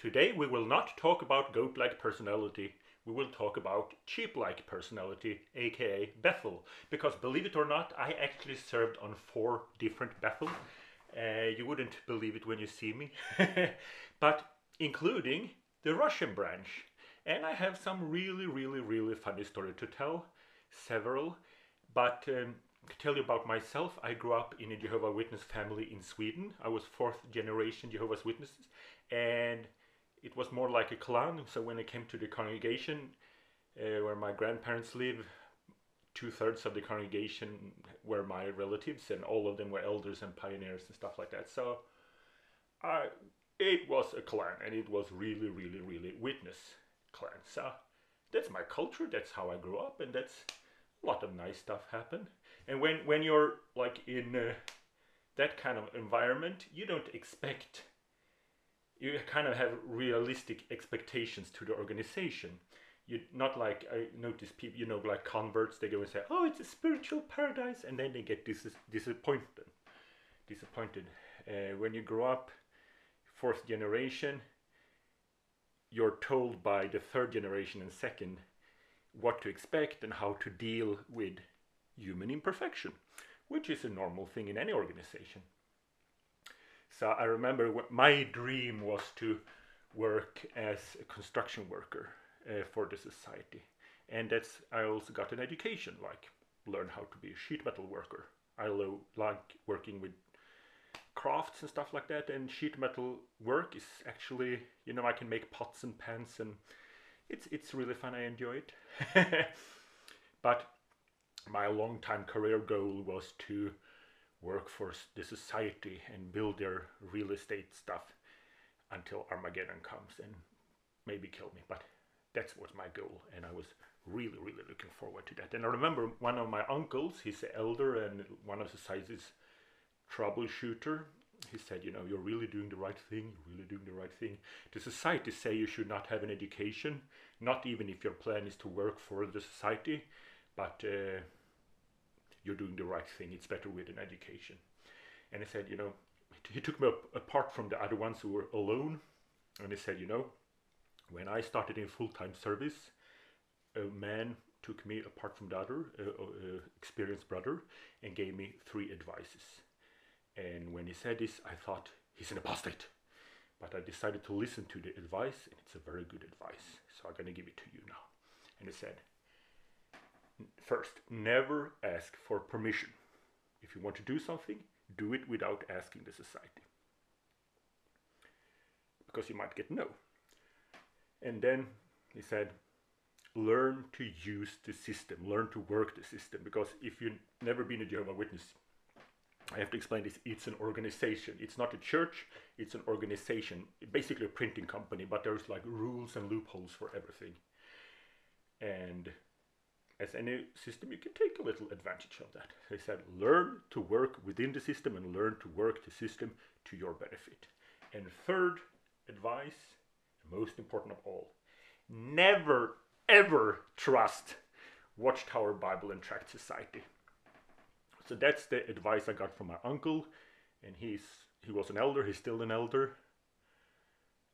Today we will not talk about goat-like personality. We will talk about sheep-like personality, aka Bethel, because believe it or not, I actually served on 4 different Bethel. You wouldn't believe it when you see me, but including the Russian branch. And I have some really funny story to tell, several, but to tell you about myself, I grew up in a Jehovah's Witness family in Sweden. I was 4th generation Jehovah's Witnesses, and it was more like a clan. So when I came to the congregation where my grandparents live, 2/3 of the congregation were my relatives, and all of them were elders and pioneers and stuff like that. So it was a clan, and it was really Witness clan. So that's my culture, that's how I grew up, and that's a lot of nice stuff happened. And when you're like in that kind of environment, you don't expect, you kind of have realistic expectations to the organization. You're not like, I notice people, you know, like converts, they go and say, oh, it's a spiritual paradise, and then they get disappointed. When you grow up 4th generation, you're told by the 3rd generation and 2nd what to expect and how to deal with human imperfection, which is a normal thing in any organization. So I remember my dream was to work as a construction worker for the society, and that's, I also got an education, like learn how to be a sheet metal worker. I like working with crafts and stuff like that, and sheet metal work is actually, you know, I can make pots and pans, and it's really fun. I enjoy it. But my long-time career goal was to work for the society and build their real estate stuff until Armageddon comes and maybe kill me. But that was my goal, and I was really looking forward to that. And I remember one of my uncles, he's an elder and one of society's troubleshooter, he said, you know, you're really doing the right thing, you're really doing the right thing. The society say you should not have an education, not even if your plan is to work for the society, but you're doing the right thing, it's better with an education. And he said, you know, he took me apart from the other ones who were alone, and he said, you know, when I started in full-time service, a man took me apart from the other experienced brother and gave me 3 advices. And when he said this, I thought, he's an apostate. But I decided to listen to the advice, and it's a very good advice. So I'm going to give it to you now. And he said, first, never ask for permission. If you want to do something, do it without asking the society, because you might get no. And then he said, learn to use the system, learn to work the system, because if you've never been a Jehovah's Witness, I have to explain this, it's an organization. It's not a church, it's an organization, basically a printing company, but there's like rules and loopholes for everything. And as any system, you can take a little advantage of that. They said, learn to work within the system and learn to work the system to your benefit. And third advice, most important of all, never ever trust Watchtower Bible and Tract Society. So that's the advice I got from my uncle, and he was an elder, he's still an elder.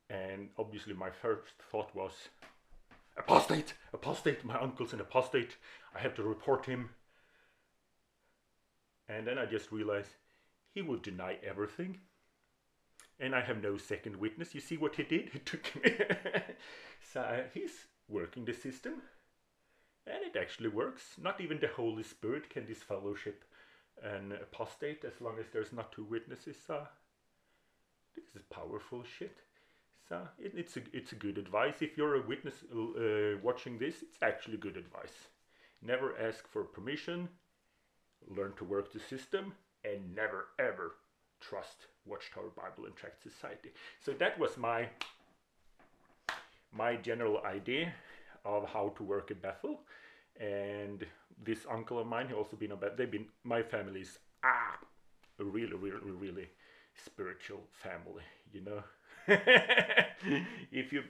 And obviously my first thought was, apostate, apostate, my uncle's an apostate, I have to report him. And then I just realized he would deny everything, and I have no second witness. You see what he did? He took me. So he's working the system, and it actually works. Not even the Holy Spirit can disfellowship an apostate as long as there's not 2 witnesses. So this is powerful shit. So it's a good advice. If you're a witness watching this, it's actually good advice. Never ask for permission, learn to work the system, and never ever trust Watchtower Bible and Tract Society. So that was my general idea of how to work at Bethel. And this uncle of mine, he also been a Bethel. My family is a really spiritual family, you know. if you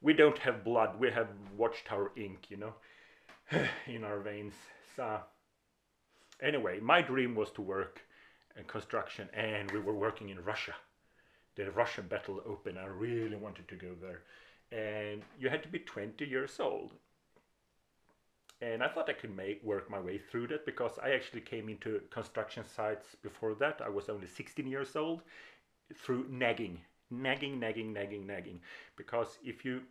we don't have blood, we have Watchtower ink, you know, in our veins. So anyway, my dream was to work in construction, and we were working in Russia the Russian battle open. I really wanted to go there. And you had to be 20 years old. And I thought I could work my way through that, because I actually came into construction sites before that. I was only 16 years old through nagging. Because if you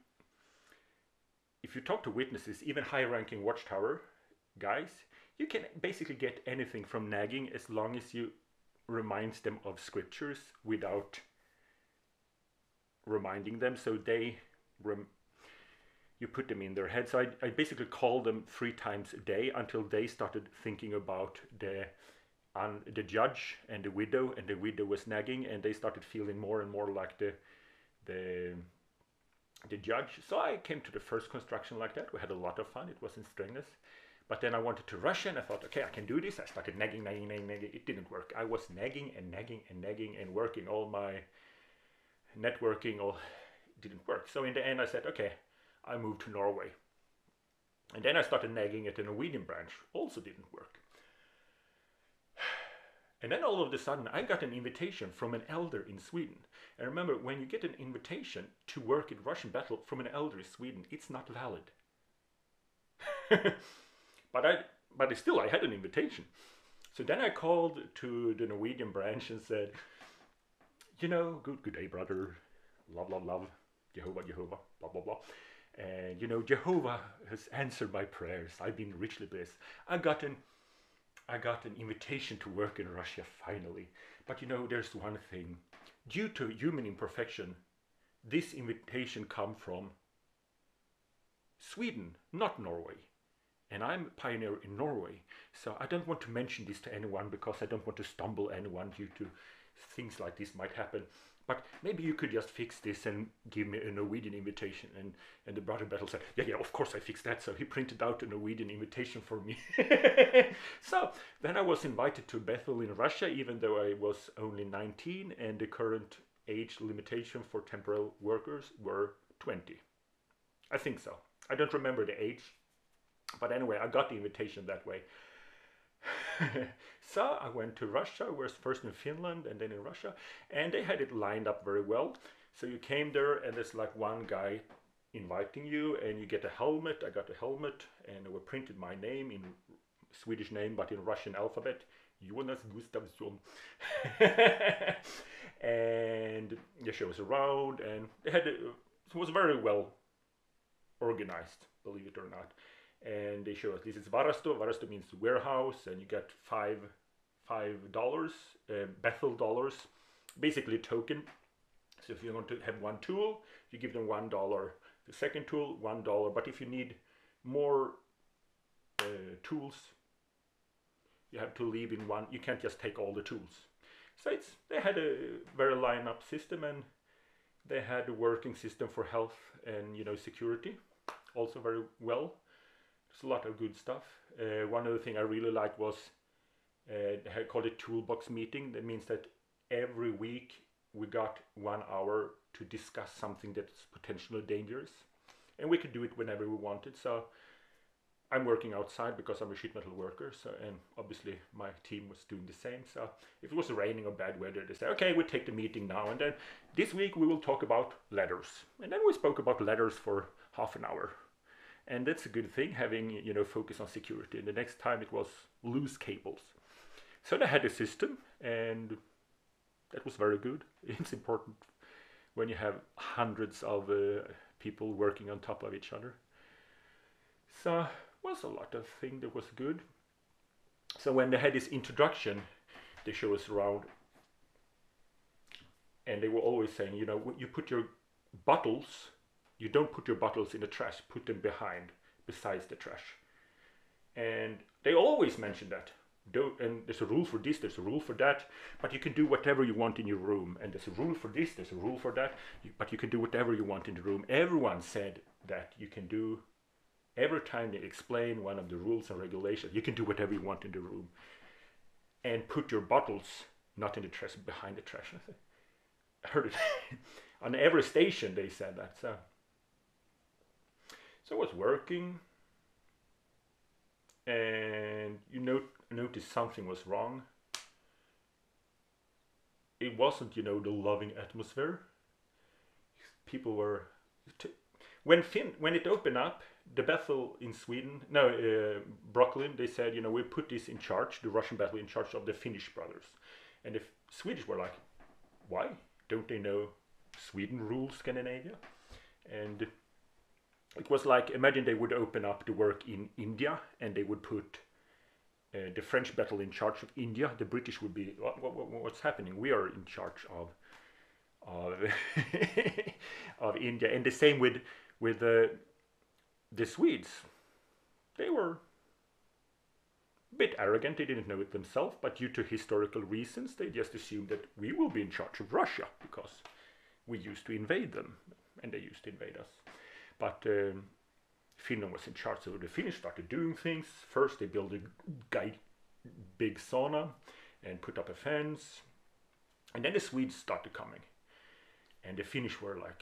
talk to witnesses, even high-ranking watchtower guys, you can basically get anything from nagging as long as you remind them of scriptures without reminding them. So they you put them in their head. So I basically called them 3 times a day until they started thinking about the judge and the widow, and the widow was nagging, and they started feeling more and more like the judge. So I came to the first construction like that. We had a lot of fun. It wasn't strenuous. But then I wanted to rush and I thought, okay, I can do this. I started nagging. It didn't work. I was nagging and working all my networking. All didn't work. So in the end I said, okay, I moved to Norway. And then I started nagging at the Norwegian branch. Also didn't work. And then all of a sudden I got an invitation from an elder in Sweden. And remember, when you get an invitation to work at Russian battle from an elder in Sweden, it's not valid. But still I had an invitation. So then I called to the Norwegian branch and said, you know, good day, brother, love, love, love, Jehovah, Jehovah, blah, blah, blah. And you know, Jehovah has answered my prayers. I've been richly blessed. I got an invitation to work in Russia finally. But you know, there's one thing. Due to human imperfection, this invitation come from Sweden, not Norway. And I'm a pioneer in Norway. So I don't want to mention this to anyone because I don't want to stumble anyone due to things like this might happen. But maybe you could just fix this and give me a Norwegian invitation. And the brother battle said, yeah, of course I fixed that. So he printed out a Norwegian invitation for me. So then I was invited to Bethel in Russia, even though I was only 19 and the current age limitation for temporary workers were 20. I think so. I don't remember the age. But anyway, I got the invitation that way. So I went to Russia. I was first in Finland and then in Russia, and they had it lined up very well. So you came there and there's like one guy inviting you and you get a helmet. I got a helmet and it printed my name in Swedish name, but in Russian alphabet, Jonas Gustavsson. And the show was around and it was very well organized, believe it or not. And they show us, this is Varasto. Varasto means warehouse, and you get $5, Bethel dollars, basically a token. So if you want to have one tool, you give them $1. The second tool, $1. But if you need more tools, you have to leave in one. You can't just take all the tools. So they had a very line-up system, and they had a working system for health and, you know, security, also very well. It's a lot of good stuff. One other thing I really liked was I called it toolbox meeting. That means that every week we got 1 hour to discuss something that's potentially dangerous, and we could do it whenever we wanted. So I'm working outside because I'm a sheet metal worker. So, and obviously my team was doing the same. So if it was raining or bad weather, they said, okay, we'll take the meeting now. And then this week we will talk about letters. And then we spoke about letters for half an hour. And that's a good thing, having, you know, focus on security. And the next time it was loose cables. So they had a system, and that was very good. It's important when you have hundreds of people working on top of each other. So it was a lot of things that was good. So when they had this introduction, they show us around. And they were always saying, you know, you put your bottles. You don't put your bottles in the trash, put them besides the trash. And they always mention that. And there's a rule for this, there's a rule for that, but you can do whatever you want in your room. And there's a rule for this, there's a rule for that, but you can do whatever you want in the room. Everyone said that you can do, every time they explain one of the rules and regulations, you can do whatever you want in the room. And put your bottles, not in the trash, behind the trash. I heard it. On every station they said that, so. So I was working, and you noticed something was wrong. it wasn't, you know, the loving atmosphere. People were, when it opened up, the battle in Sweden, no, Brooklyn, they said, you know, we put this in charge, the Russian battle in charge of the Finnish brothers. And the Swedish were like, why? Don't they know Sweden rules Scandinavia? And it was like, imagine they would open up the work in India and they would put the French battle in charge of India. The British would be, what's happening? We are in charge of India. And the same with the Swedes. They were a bit arrogant. They didn't know it themselves, but due to historical reasons, they just assumed that we will be in charge of Russia because we used to invade them and they used to invade us. But Finland was in charge, so the Finnish started doing things. First they built a big sauna and put up a fence, and then the Swedes started coming. And the Finnish were like,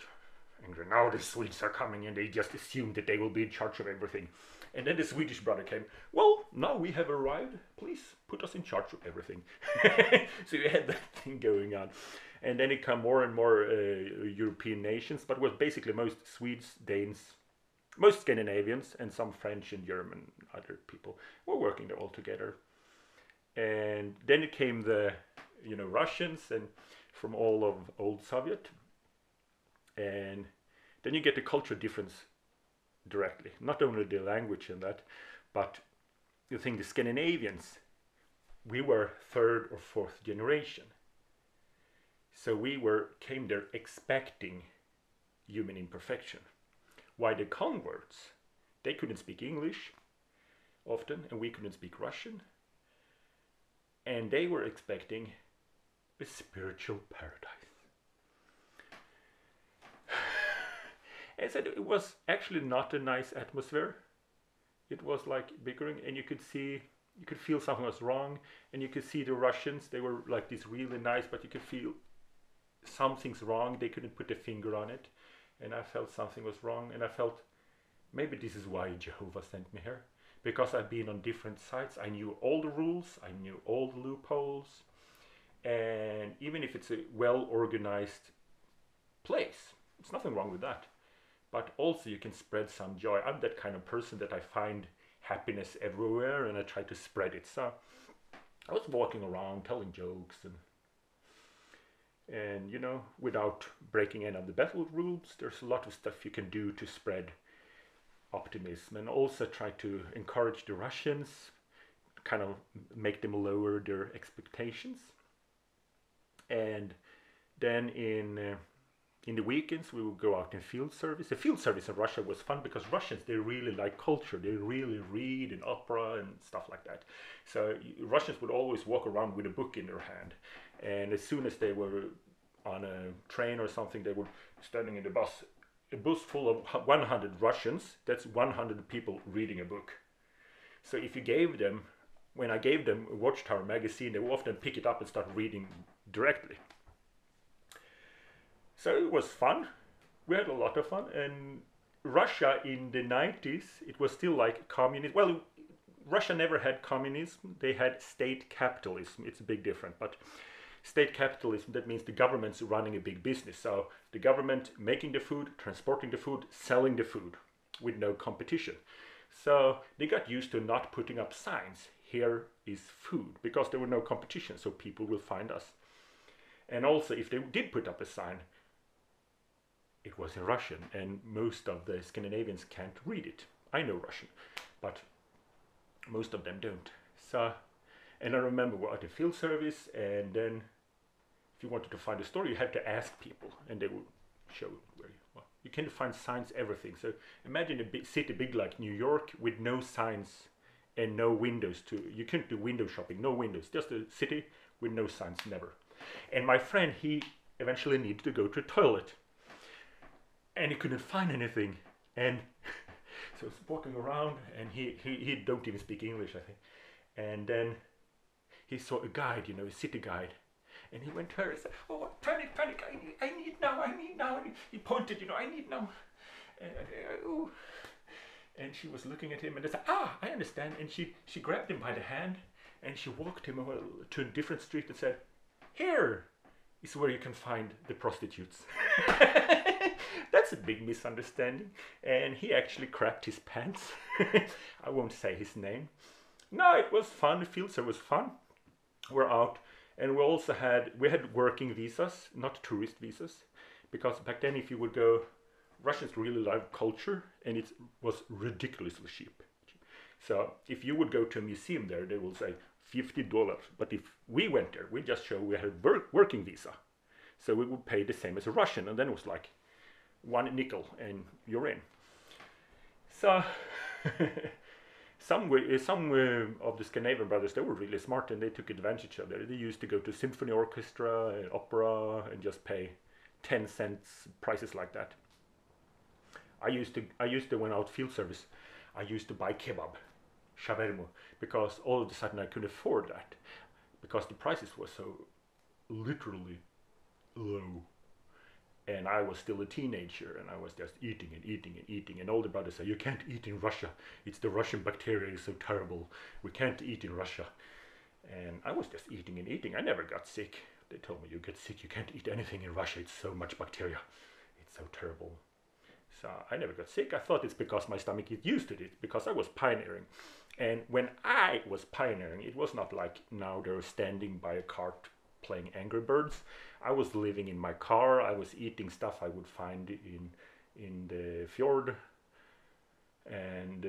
and now the Swedes are coming and they just assumed that they will be in charge of everything. And then the Swedish brother came, well, now we have arrived, please put us in charge of everything. So you had that thing going on. And then it came more and more European nations, but was basically most Swedes, Danes, most Scandinavians, and some French and German other people were working there all together. And then it came the, you know, Russians and from all of old Soviet. And then you get the cultural difference directly, not only the language and that, but you think the Scandinavians, we were third or fourth generation. So we came there expecting human imperfection. Why the converts, they couldn't speak English often, and we couldn't speak Russian. And they were expecting a spiritual paradise. I said it was actually not a nice atmosphere. It was like bickering, and you could see, you could feel something was wrong, and you could see the Russians, they were like this really nice, but you could feel something's wrong. They couldn't put a finger on it, and I felt something was wrong, and I felt maybe this is why Jehovah sent me here, because I've been on different sites. I knew all the rules, I knew all the loopholes, and even if it's a well-organized place, there's nothing wrong with that. But also you can spread some joy. I'm that kind of person that I find happiness everywhere and I try to spread it. So I was walking around telling jokes and you know, without breaking any of the battle rules, there's a lot of stuff you can do to spread optimism, and also try to encourage the Russians, kind of make them lower their expectations. And then in the weekends, we would go out in field service. The field service in Russia was fun because Russians, they really like culture. They really read and opera and stuff like that. So Russians would always walk around with a book in their hand. And as soon as they were on a train or something, they would standing in the bus, a bus full of 100 Russians. That's 100 people reading a book. So if you gave them, when I gave them a Watchtower magazine, they would often pick it up and start reading directly. So it was fun. We had a lot of fun. And Russia in the 90s, it was still like communism. Well, Russia never had communism. They had state capitalism. It's a big difference. But state capitalism, that means the government's running a big business. So the government making the food, transporting the food, selling the food with no competition. So they got used to not putting up signs. Here is food, because there were no competition. So people will find us. And also if they did put up a sign, it was in Russian, and most of the Scandinavians can't read it. I know Russian, but most of them don't. So, and I remember we're at the field service, and then if you wanted to find a story, you had to ask people, and they would show where you are. You can find signs, everything. So imagine a big city big like New York with no signs and no windows. You couldn't do window shopping, no windows, just a city with no signs, never. And my friend, he eventually needed to go to a toilet. And he couldn't find anything, and so he's walking around, and he don't even speak English, I think. And then he saw a guide, you know, a city guide, and he went to her and said, "Oh, panic, panic! I need now!" And he pointed, you know, "I need now." And she was looking at him, and they said, "Ah, I understand." And she grabbed him by the hand, and she walked him to a different street and said, "Here, is where you can find the prostitutes. That's a big misunderstanding, and he actually crapped his pants. I won't say his name. No, it was fun. The field service was fun. We're out, and we also had, we had working visas, not tourist visas, because back then if you would go, Russians really love culture, and it was ridiculously cheap. So if you would go to a museum there, they will say $50. But if we went there, we just show we had a working visa, so we would pay the same as a Russian, and then it was like 1 nickel and you're in. So some of the Scandinavian brothers, they were really smart, and they took advantage of that. They used to go to symphony orchestra and opera and just pay 10 cents, prices like that. I used to when out field service, I used to buy kebab, shawarma, because all of a sudden I couldn't afford that, because the prices were so literally low. And I was still a teenager, and I was just eating and eating and eating. And all the brothers said, you can't eat in Russia. It's the Russian bacteria is so terrible. We can't eat in Russia. And I was just eating and eating. I never got sick. They told me, you get sick, you can't eat anything in Russia. It's so much bacteria. It's so terrible. So I never got sick. I thought it's because my stomach is used to it, because I was pioneering. And when I was pioneering, it was not like now they're standing by a cart playing Angry Birds. I was living in my car. I was eating stuff I would find in the fjord. And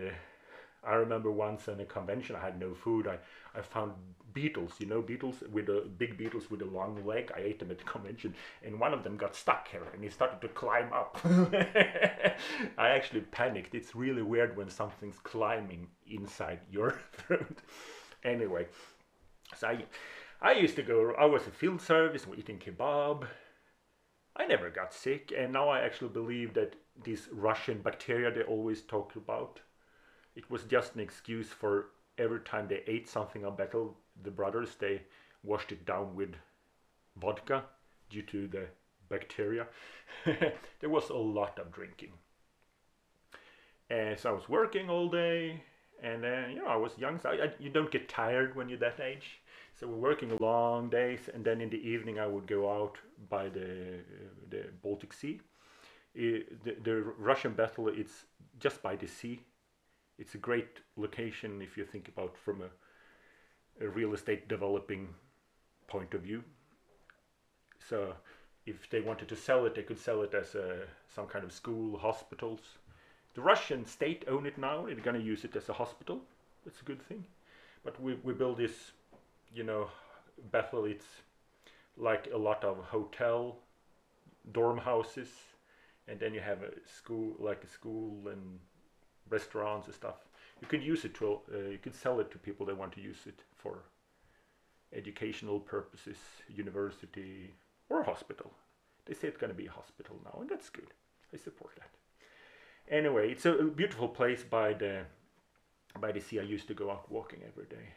I remember once in a convention, I had no food. I found beetles, you know, big beetles with a long leg. I ate them at the convention, and one of them got stuck here, and he started to climb up. I actually panicked. It's really weird when something's climbing inside your throat. Anyway, so I used to go, I was in field service, we're eating kebab. I never got sick, and now I actually believe that these Russian bacteria they always talk about, it was just an excuse for every time they ate something on battle, the brothers, they washed it down with vodka due to the bacteria. There was a lot of drinking. And so I was working all day, and then, you know, I was young, so you don't get tired when you're that age. So we're working long days, and then in the evening I would go out by the Baltic Sea. The Russian battle, it's just by the sea. It's a great location if you think about from a real estate developing point of view. So if they wanted to sell it, they could sell it as some kind of school, hospitals. The Russian state own it now. They're going to use it as a hospital. That's a good thing. But we build this, you know, battle, it's like a lot of hotel, dorm houses, and then you have a school, like a school and restaurants and stuff. You can use it to, you can sell it to people that want to use it for educational purposes, university or hospital. They say it's going to be a hospital now, and that's good. I support that. Anyway, it's a beautiful place by the sea. I used to go out walking every day.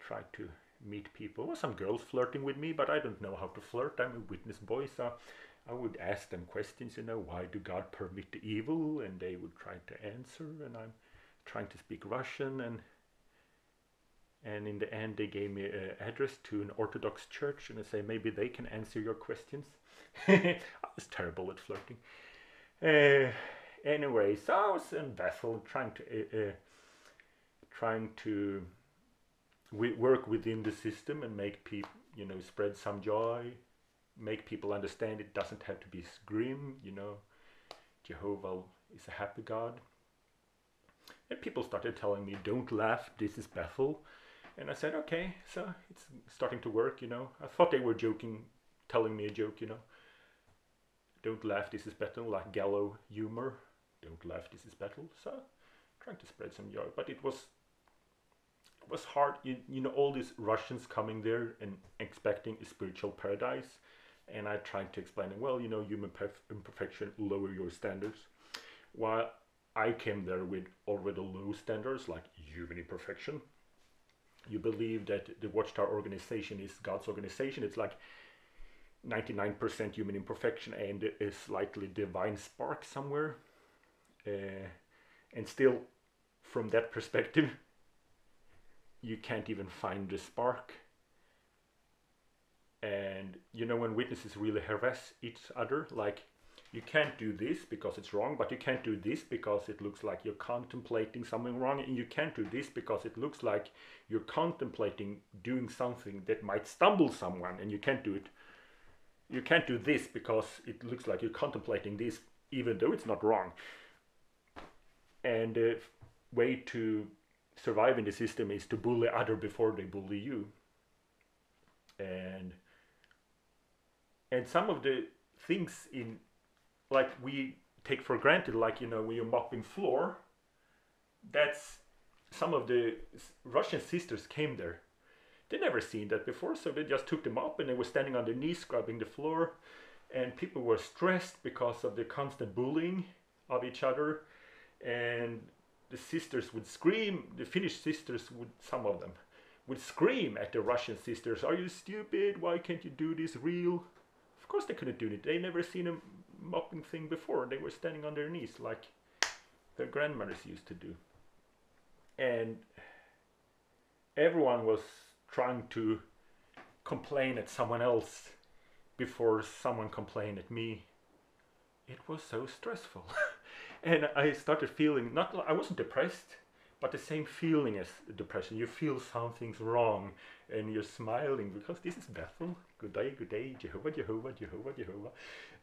Tried to meet people. Well, some girls flirting with me, but I don't know how to flirt. I'm a witness boy, so I would ask them questions, you know, why do God permit the evil? And they would try to answer, and I'm trying to speak Russian, and in the end they gave me an address to an Orthodox church, and I say, maybe they can answer your questions. I was terrible at flirting. Anyway, so I was in Basel trying to we work within the system and make people, you know, spread some joy, make people understand it doesn't have to be grim, you know, Jehovah is a happy God. And people started telling me, don't laugh, this is Bethel. And I said, okay, so it's starting to work, you know. I thought they were joking, telling me a joke, you know. Don't laugh, this is Bethel, like gallows humor. Don't laugh, this is Bethel. So trying to spread some joy, but it was hard, you know, all these Russians coming there and expecting a spiritual paradise, and I tried to explain it, well, you know, human imperfection, lower your standards, while I came there with already low standards, like human imperfection. You believe that the Watchtower organization is God's organization. It's like 99% human imperfection and a slightly divine spark somewhere, and still from that perspective you can't even find the spark, and you know, when witnesses really harass each other, like, you can't do this because it's wrong, but you can't do this because it looks like you're contemplating something wrong, and you can't do this because it looks like you're contemplating doing something that might stumble someone, and you can't do it. You can't do this because it looks like you're contemplating this, even though it's not wrong. And the way to survive in the system is to bully others before they bully you. And some of the things in, like, we take for granted, like, you know, when you're mopping floor, that's, some of the Russian sisters came there. They never seen that before, so they just took them up and they were standing on their knees scrubbing the floor, and people were stressed because of the constant bullying of each other, and the sisters would scream, the Finnish sisters would, some of them, would scream at the Russian sisters, "Are you stupid? Why can't you do this real?" Of course they couldn't do it. They never seen a mopping thing before. They were standing on their knees like their grandmothers used to do. And everyone was trying to complain at someone else before someone complained at me. It was so stressful. And I started feeling, not, I wasn't depressed, but the same feeling as depression. You feel something's wrong and you're smiling because this is Bethel. Good day, Jehovah, Jehovah, Jehovah, Jehovah.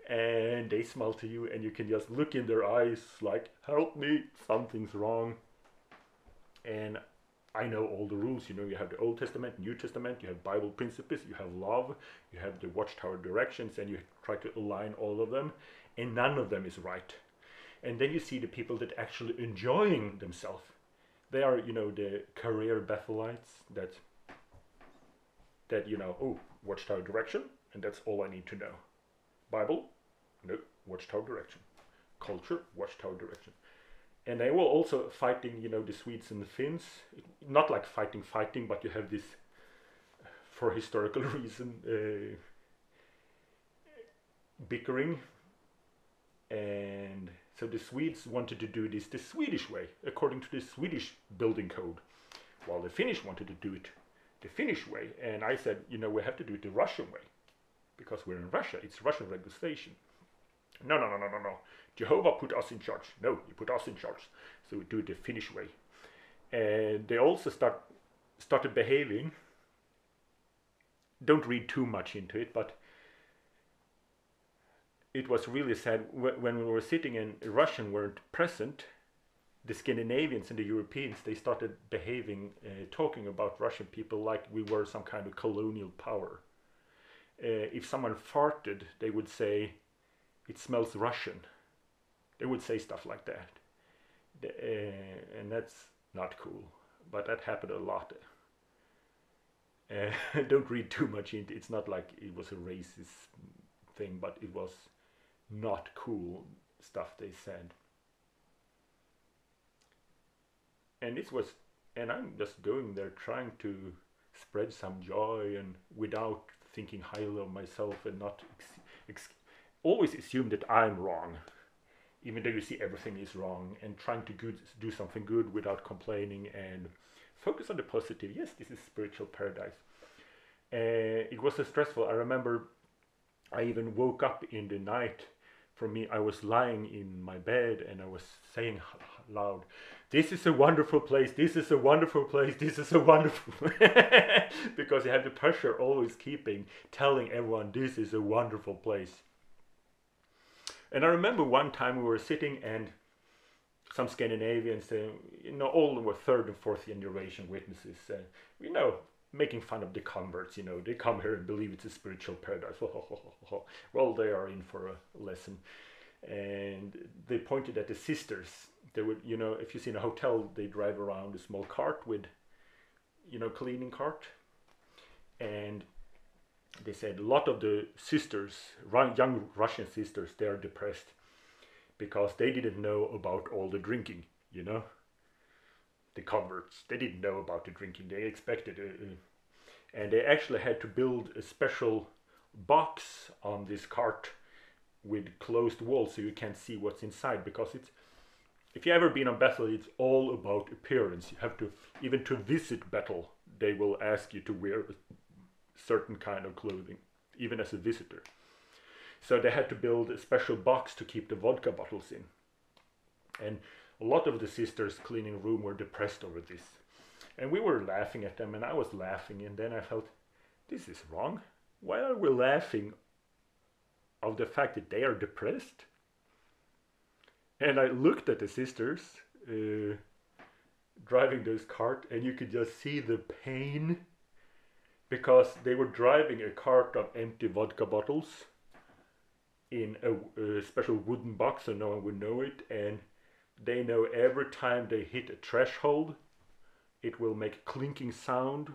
And they smile to you and you can just look in their eyes like, help me, something's wrong. And I know all the rules, you know, you have the Old Testament, New Testament, you have Bible principles, you have love, you have the Watchtower directions, and you try to align all of them, and none of them is right. And then you see the people that actually enjoying themselves. They are, you know, the career Bethelites that you know, oh, Watchtower direction, and that's all I need to know. Bible, no, Watchtower direction. Culture, Watchtower direction. And they were also fighting, you know, the Swedes and the Finns. Not like fighting, but you have this, for historical reason, bickering. And so the Swedes wanted to do this the Swedish way, according to the Swedish building code, while the Finnish wanted to do it the Finnish way. And I said, you know, we have to do it the Russian way, because we're in Russia, it's Russian legislation. No. Jehovah put us in charge. No, he put us in charge. So we do it the Finnish way. And they also started behaving. Don't read too much into it, but it was really sad. When we were sitting and Russian weren't present, the Scandinavians and the Europeans, they started behaving, talking about Russian people like we were some kind of colonial power. If someone farted, they would say, it smells Russian. They would say stuff like that. And that's not cool, but that happened a lot. Don't read too much into it. It's not like it was a racist thing, but it was not cool stuff they said. And this was, and I'm just going there trying to spread some joy and without thinking highly of myself and not always assume that I'm wrong, even though you see everything is wrong, and trying to do something good without complaining and focus on the positive. Yes, this is spiritual paradise. It was so stressful. I remember I even woke up in the night. For me, I was lying in my bed and I was saying loud, this is a wonderful place, this is a wonderful place, this is a wonderful place. Because you have the pressure always keeping, telling everyone this is a wonderful place. And I remember one time we were sitting and some Scandinavians, you know, all of them were third and fourth generation witnesses, you know, making fun of the converts, you know, they come here and believe it's a spiritual paradise. Well, they are in for a lesson. And they pointed at the sisters. They would, you know, if you see in a hotel, they drive around a small cart with, you know, cleaning cart. And they said a lot of the sisters, young Russian sisters, they are depressed because they didn't know about all the drinking, you know, the converts. They didn't know about the drinking. They expected and they actually had to build a special box on this cart with closed walls so you can't see what's inside, because it's, if you've ever been on Bethel, it's all about appearance. You have to, even to visit Bethel, they will ask you to wear a certain kind of clothing. even as a visitor. So they had to build a special box to keep the vodka bottles in. And a lot of the sisters cleaning the room were depressed over this. And we were laughing at them, and I was laughing, and then I felt, this is wrong. Why are we laughing of the fact that they are depressed? And I looked at the sisters driving this cart, and you could just see the pain, because they were driving a cart of empty vodka bottles in a special wooden box so no one would know it, and they know every time they hit a threshold it will make a clinking sound,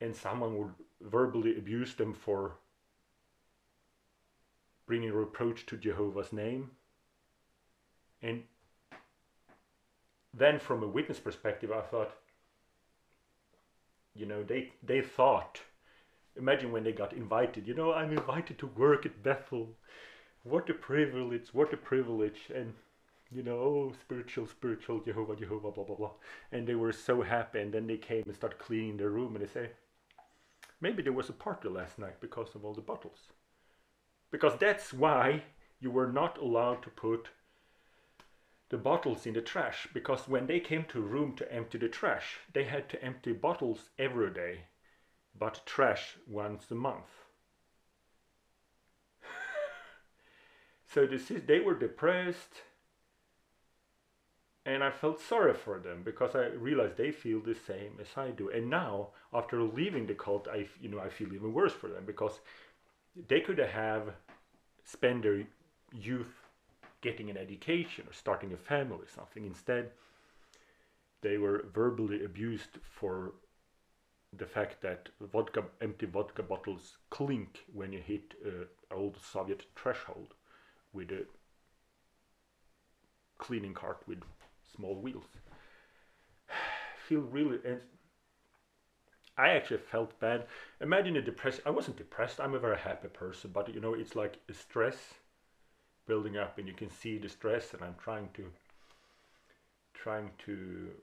and someone would verbally abuse them for bringing reproach to Jehovah's name. And then from a witness perspective, I thought, you know, they thought, imagine when they got invited, you know, I'm invited to work at Bethel. What a privilege, what a privilege. And, you know, oh, spiritual, spiritual, Jehovah, Jehovah, blah, blah, blah. And they were so happy. And then they came and started cleaning their room, and they say, maybe there was a party last night because of all the bottles. Because that's why you were not allowed to put the bottles in the trash, because when they came to a room to empty the trash, they had to empty bottles every day, but trash once a month. So this is, they were depressed, and I felt sorry for them, because I realized they feel the same as I do. And now, after leaving the cult, I feel even worse for them, because they could have spent their youth getting an education or starting a family or something. Instead, they were verbally abused for the fact that empty vodka bottles clink when you hit an old Soviet threshold with a cleaning cart with small wheels. I actually felt bad. Imagine a depression. I wasn't depressed. I'm a very happy person, but you know, it's like a stress building up, and you can see the stress, and I'm trying to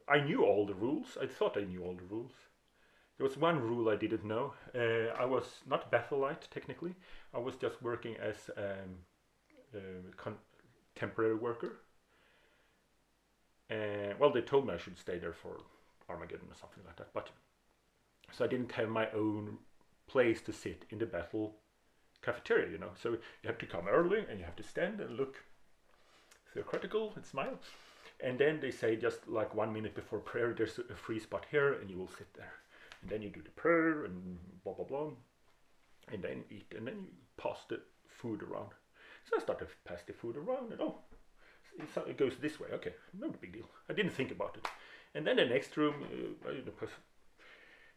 I knew all the rules. I thought I knew all the rules. There was one rule I didn't know. I was not Bethelite technically. I was just working as a temporary worker. Well, they told me I should stay there for Armageddon or something like that, but so I didn't have my own place to sit in the Bethel cafeteria, you know. So you have to come early, and you have to stand and look theocratical and smile. And then they say, just like 1 minute before prayer, there's a free spot here, and you will sit there. And then you do the prayer and blah, blah, blah. And then eat, and then you pass the food around. So I started to pass the food around, and oh, it goes this way. Okay, no big deal. I didn't think about it. And then the next room,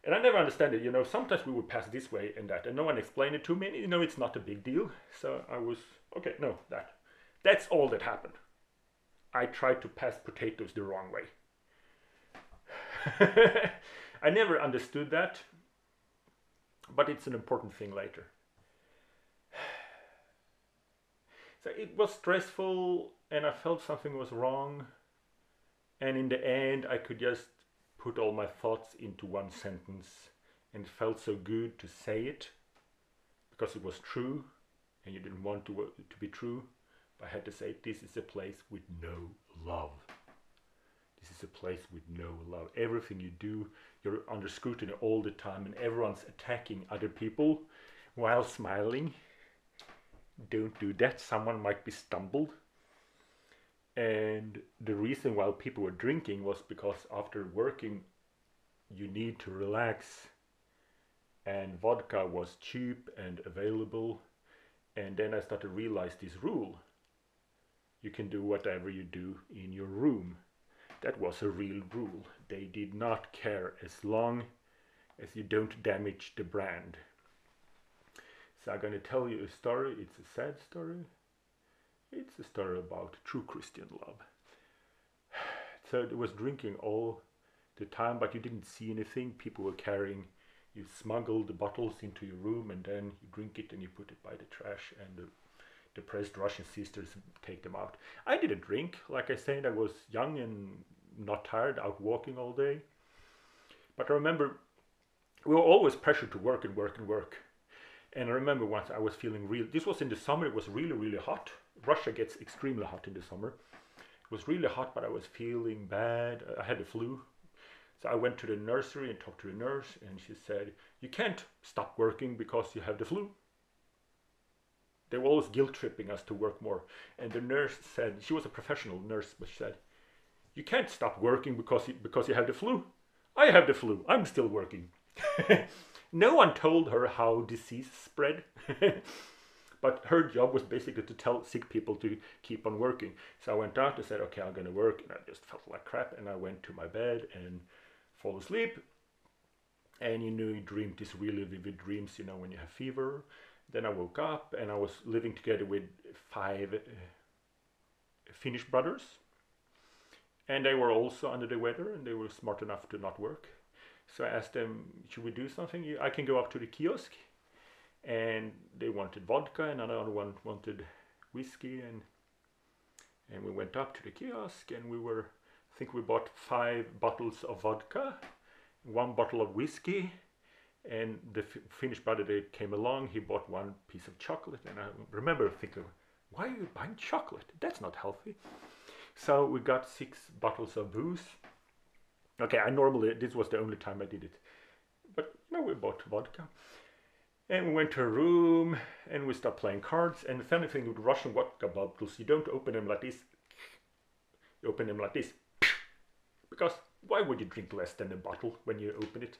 and I never understand it, you know, sometimes we would pass this way and that, and no one explained it to me, and, you know, it's not a big deal. So I was, okay, no, that's all that happened. I tried to pass potatoes the wrong way. I never understood that, but it's an important thing later. So it was stressful, and I felt something was wrong, and in the end I could just put all my thoughts into one sentence, and it felt so good to say it, because it was true, and you didn't want to be true, but I had to say, this is a place with no love. This is a place with no love. Everything you do, you're under scrutiny all the time, and everyone's attacking other people while smiling. Don't do that. Someone might be stumbled. And the reason why people were drinking was because after working, you need to relax. And vodka was cheap and available. And then I started to realize this rule. You can do whatever you do in your room. That was a real rule. They did not care as long as you don't damage the brand. So I'm going to tell you a story. It's a sad story. It's a story about true Christian love. So it was drinking all the time, but you didn't see anything. People were carrying, you smuggled the bottles into your room, and then you drink it and you put it by the trash, and the depressed Russian sisters take them out. I didn't drink. Like I said, I was young and not tired, out walking all day. But I remember we were always pressured to work and work and work. And I remember once I was feeling real, this was in the summer, it was really, really hot. Russia gets extremely hot in the summer. It was really hot, but I was feeling bad. I had a flu. So I went to the nursery and talked to the nurse, and she said, you can't stop working because you have the flu. They were always guilt-tripping us to work more. And the nurse said, she was a professional nurse, but she said, you can't stop working because you have the flu. I have the flu. I'm still working. No one told her how disease spread. But her job was basically to tell sick people to keep on working. So I went out and said, okay, I'm going to work. And I just felt like crap. And I went to my bed and fall asleep. And you know, you dreamed these really vivid dreams, you know, when you have fever. Then I woke up and I was living together with 5 Finnish brothers. And they were also under the weather and they were smart enough to not work. So I asked them, should we do something? I can go up to the kiosk. And they wanted vodka and another one wanted whiskey, and we went up to the kiosk and we were, I think we bought 5 bottles of vodka, 1 bottle of whiskey, and the Finnish brother that came along, he bought 1 piece of chocolate. And I remember thinking, why are you buying chocolate? That's not healthy. So we got 6 bottles of booze. Okay, this was the only time I did it, but no, we bought vodka. And we went to a room and we started playing cards. And the funny thing with Russian vodka bottles, you don't open them like this. You open them like this. Because why would you drink less than a bottle when you open it?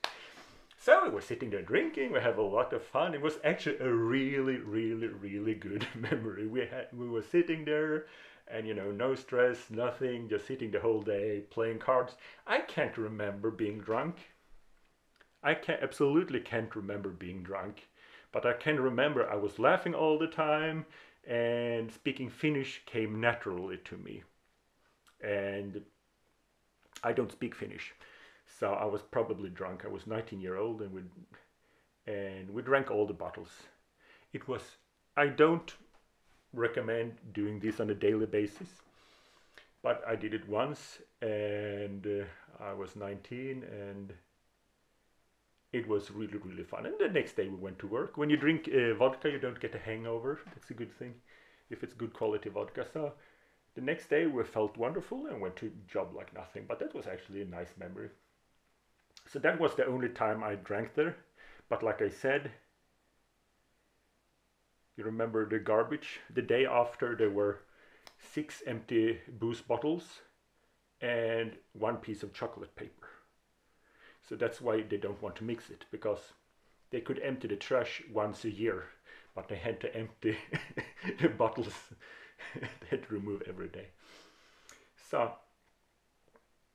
So we were sitting there drinking. We have a lot of fun. It was actually a really, really, really good memory. We were sitting there and, you know, no stress, nothing. Just sitting the whole day playing cards. I can't remember being drunk. Absolutely can't remember being drunk. But I can remember I was laughing all the time, and speaking Finnish came naturally to me. And I don't speak Finnish, so I was probably drunk. I was 19-year-old, and we drank all the bottles. It was, I don't recommend doing this on a daily basis, but I did it once, and I was 19, and it was really, really fun. And the next day we went to work. When you drink vodka, you don't get a hangover. That's a good thing, if it's good quality vodka. So the next day we felt wonderful and went to job like nothing. But that was actually a nice memory. So that was the only time I drank there. But like I said, you remember the garbage? The day after there were 6 empty booze bottles and 1 piece of chocolate paper. So that's why they don't want to mix it, because they could empty the trash once a year, but they had to empty the bottles. They had to remove every day. So,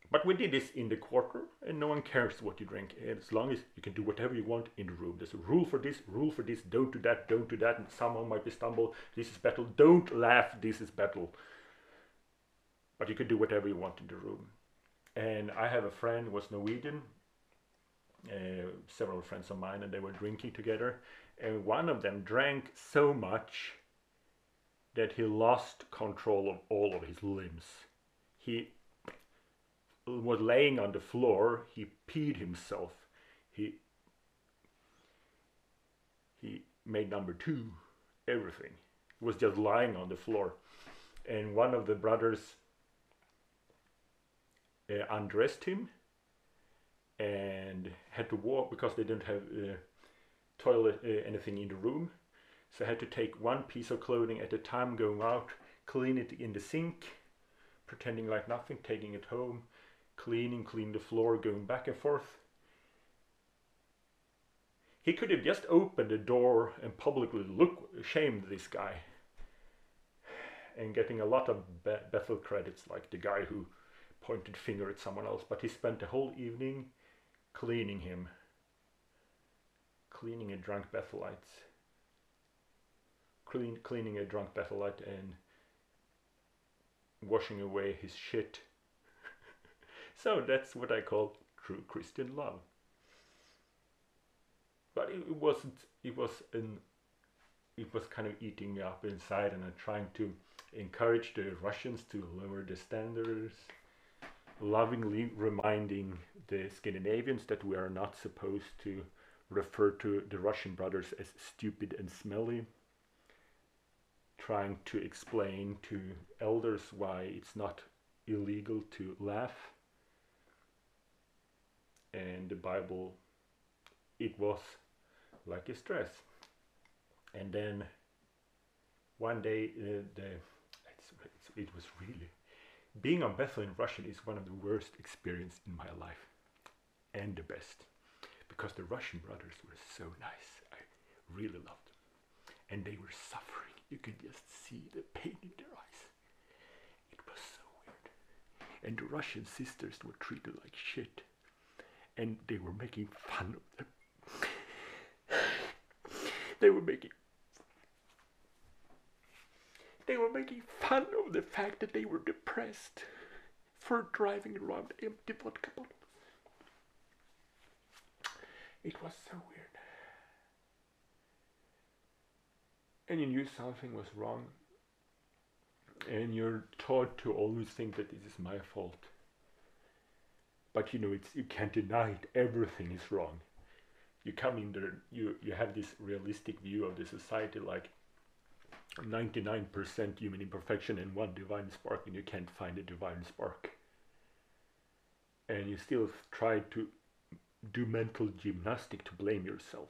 but we did this in the quarter, and no one cares what you drink, as long as you can do whatever you want in the room. There's a rule for this, don't do that, don't do that, and someone might be stumbled, this is battle, don't laugh, this is battle. But you can do whatever you want in the room. And I have a friend who was Norwegian, several friends of mine, and they were drinking together, and one of them drank so much that he lost control of all of his limbs. He was laying on the floor, he peed himself, he made number 2, everything. He was just lying on the floor, and one of the brothers undressed him and had to walk, because they didn't have toilet anything in the room, so I had to take 1 piece of clothing at a time, going out, clean it in the sink, pretending like nothing, taking it home, clean the floor, going back and forth. He could have just opened the door and publicly shamed this guy, and getting a lot of Bethel credits, like the guy who pointed finger at someone else. But he spent the whole evening cleaning a drunk Bethelite, cleaning a drunk Bethelite and washing away his shit. So that's what I call true Christian love. But it was kind of eating me up inside, and I'm trying to encourage the Russians to lower the standards, lovingly reminding the Scandinavians that we are not supposed to referred to the Russian brothers as stupid and smelly, trying to explain to elders why it's not illegal to laugh. And the Bible, it was like a stress. And then one day, it was really, being on Bethel in Russian is one of the worst experiences in my life, and the best, because the Russian brothers were so nice. I really loved them, and they were suffering. You could just see the pain in their eyes. It was so weird. And the Russian sisters were treated like shit, and they were making fun of them. They were making fun of the fact that they were depressed for driving around empty vodka bottles. It was so weird. And you knew something was wrong, and you're taught to always think that this is my fault. But you know, you can't deny it, everything is wrong. You come in there, you have this realistic view of the society, like 99% human imperfection and one divine spark, and you can't find a divine spark. And you still try to do mental gymnastics to blame yourself.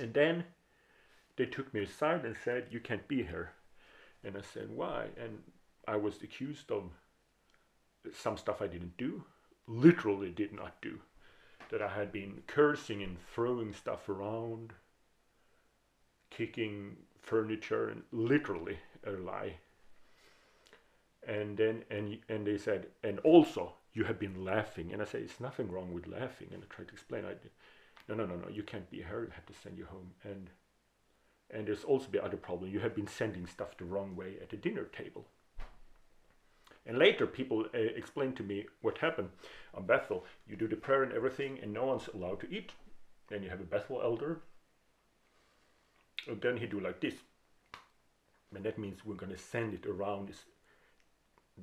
And then they took me aside and said, "You can't be here." And I said, "Why?" And I was accused of some stuff I didn't do, literally did not do, that I had been cursing and throwing stuff around, kicking furniture, and literally a lie. And then and they said, "And also you have been laughing." And I said, "It's nothing wrong with laughing." And I tried to explain. I did. No, you can't be here. I have to send you home. And there's also the other problem. You have been sending stuff the wrong way at the dinner table. And later people explained to me what happened on Bethel. You do the prayer and everything, and no one's allowed to eat. Then you have a Bethel elder. And then he do like this, and that means we're gonna send it around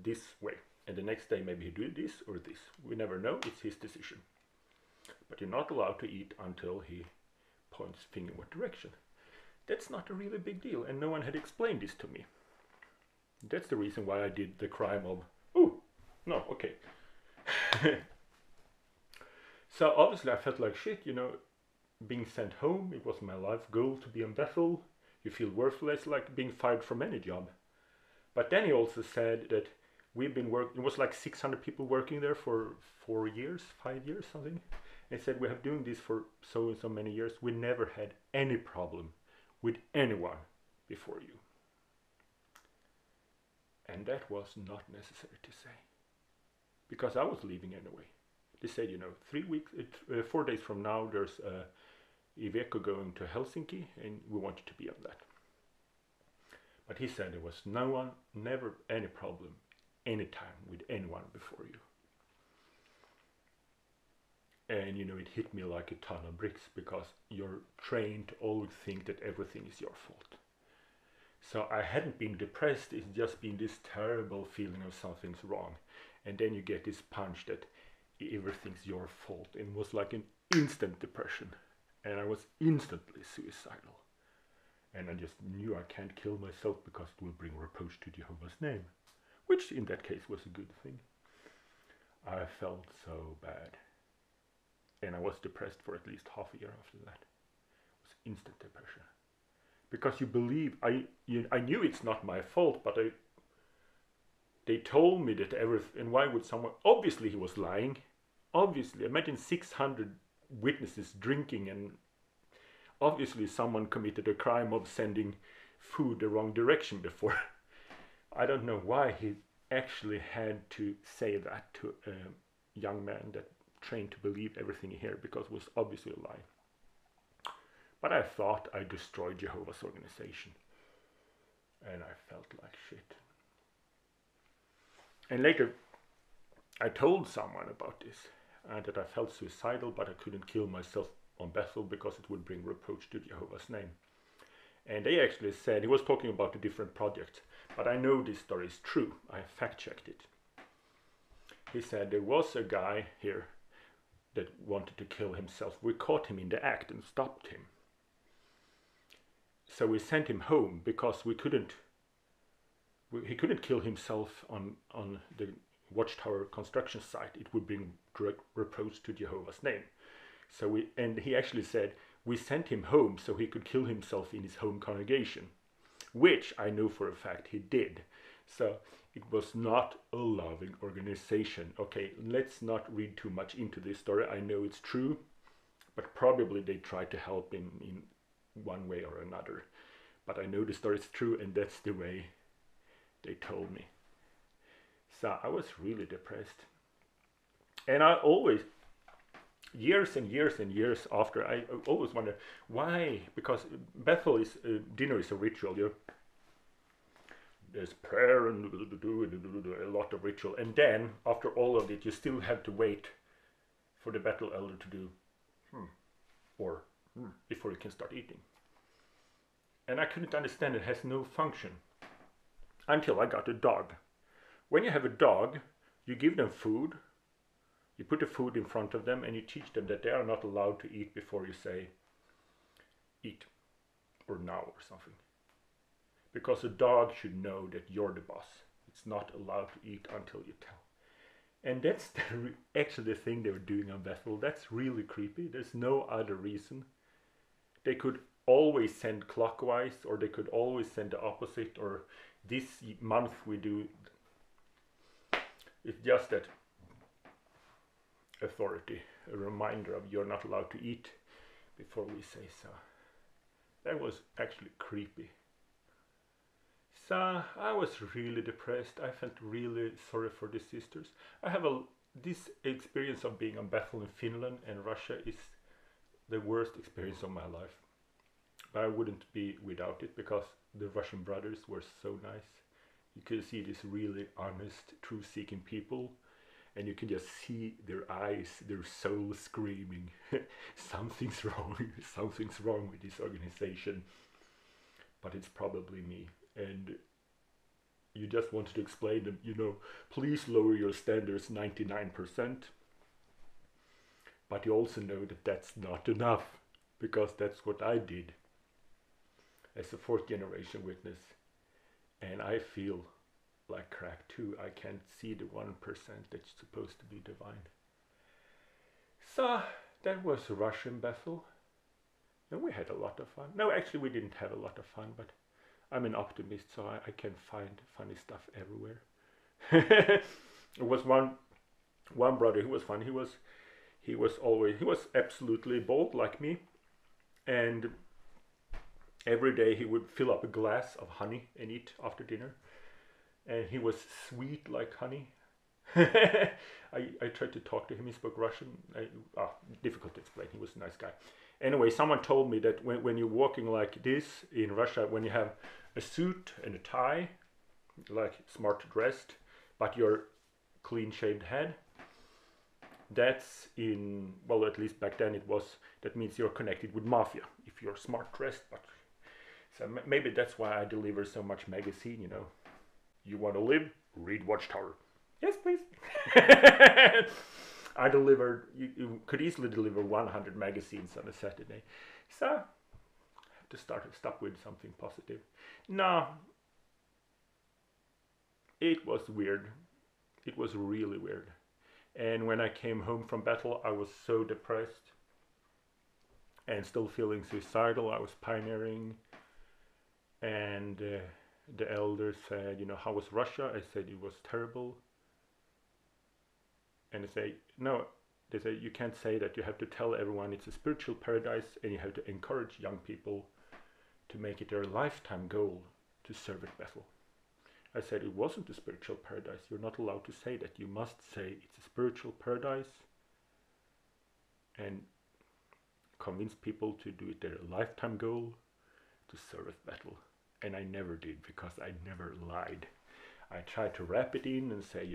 this way, and the next day maybe he do this or this, we never know, it's his decision. But you're not allowed to eat until he points finger what direction. That's not a really big deal, and no one had explained this to me. That's the reason why I did the crime of so obviously I felt like shit, you know, being sent home. It was my life goal to be on Bethel. You feel worthless, like being fired from any job. But then he also said that we've been working, it was like 600 people working there for 4 years, 5 years, something. And he said, "We have doing this for so and so many years. We never had any problem with anyone before you." And that was not necessary to say, because I was leaving anyway. They said, you know, 4 days from now, there's Iveco going to Helsinki, and we wanted to be on that. But he said there was no one, never any problem, anytime with anyone before you. And you know, it hit me like a ton of bricks, because you're trained to always think that everything is your fault. So I hadn't been depressed, it's just been this terrible feeling of something's wrong. And then you get this punch that everything's your fault. It was like an instant depression, and I was instantly suicidal. And I just knew I can't kill myself because it will bring reproach to Jehovah's name, which in that case was a good thing. I felt so bad, and I was depressed for at least half a year after that. It was instant depression, because you believe I knew it's not my fault, but they told me that everything. And why would someone? Obviously he was lying. Obviously, imagine 600 witnesses drinking, and obviously someone committed a crime of sending food the wrong direction before. I don't know why he actually had to say that to a young man that trained to believe everything here, because it was obviously a lie. But I thought I destroyed Jehovah's organization, and I felt like shit. And later I told someone about this, and that I felt suicidal, but I couldn't kill myself on Bethel because it would bring reproach to Jehovah's name. And they actually said, he was talking about a different project, but I know this story is true, I fact checked it. He said there was a guy here that wanted to kill himself, we caught him in the act and stopped him. So we sent him home because we couldn't, he couldn't kill himself on the watchtower construction site. It would bring direct reproach to Jehovah's name. So he actually said, we sent him home so he could kill himself in his home congregation, which I know for a fact he did. So it was not a loving organization. Okay, let's not read too much into this story. I know it's true, but probably they tried to help him in one way or another. But I know the story is true, and that's the way they told me. So I was really depressed. And I always, years and years and years after, I always wonder why, because Bethel is, dinner is a ritual. There's prayer and a lot of ritual, and then after all of it you still have to wait for the battle elder to do or before you can start eating. And I couldn't understand, it has no function until I got a dog. When you have a dog, you give them food, you put the food in front of them, and you teach them that they are not allowed to eat before you say eat or now or something. Because a dog should know that you're the boss. It's not allowed to eat until you tell. And that's actually the thing they were doing on Bethel. That's really creepy. There's no other reason. They could always send clockwise, or they could always send the opposite, or this month we do. It's just that authority, a reminder of you're not allowed to eat before we say so. That was actually creepy. So I was really depressed. I felt really sorry for the sisters. I have this experience of being on Bethel in Finland and Russia is the worst experience of my life. But I wouldn't be without it, because the Russian brothers were so nice. You could see these really honest, truth-seeking people, and you can just see their eyes, their soul screaming, something's wrong with this organization, but it's probably me. And you just wanted to explain them, please lower your standards 99%. But you also know that that's not enough, because that's what I did as a fourth generation witness. And I feel like crap too. I can't see the 1% that's supposed to be divine. So that was Russian Bethel. And we had a lot of fun. No, actually we didn't have a lot of fun, but I'm an optimist, so I can find funny stuff everywhere. There was one brother who was funny. He was absolutely bald like me, and every day he would fill up a glass of honey and eat after dinner. And he was sweet like honey. I tried to talk to him. He spoke Russian. Difficult to explain. He was a nice guy. Anyway, someone told me that when you're walking like this in Russia, when you have a suit and a tie, like smart dressed, but your clean-shaved head, that's in, well, at least back then it was, that means you're connected with mafia, if you're smart dressed. But so maybe that's why I deliver so much magazine, You want to live? Read Watchtower. Yes, please. I delivered, you could easily deliver 100 magazines on a Saturday. So, I have to stop with something positive. No, it was weird. It was really weird. And when I came home from battle, I was so depressed and still feeling suicidal. I was pioneering, and the elder said, how was Russia? I said it was terrible. And they say, no, they say, you can't say that. You have to tell everyone it's a spiritual paradise, and you have to encourage young people to make it their lifetime goal to serve at Bethel. I said, it wasn't a spiritual paradise. You're not allowed to say that. You must say it's a spiritual paradise and convince people to do it their lifetime goal to serve at Bethel. And I never did, because I never lied. I tried to wrap it in and say,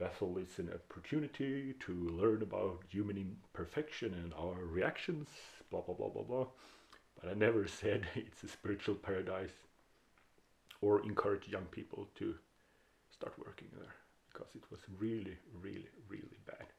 Bethel is an opportunity to learn about human imperfection and our reactions, blah, blah, blah, blah, blah. But I never said it's a spiritual paradise or encourage young people to start working there, because it was really, really, really bad.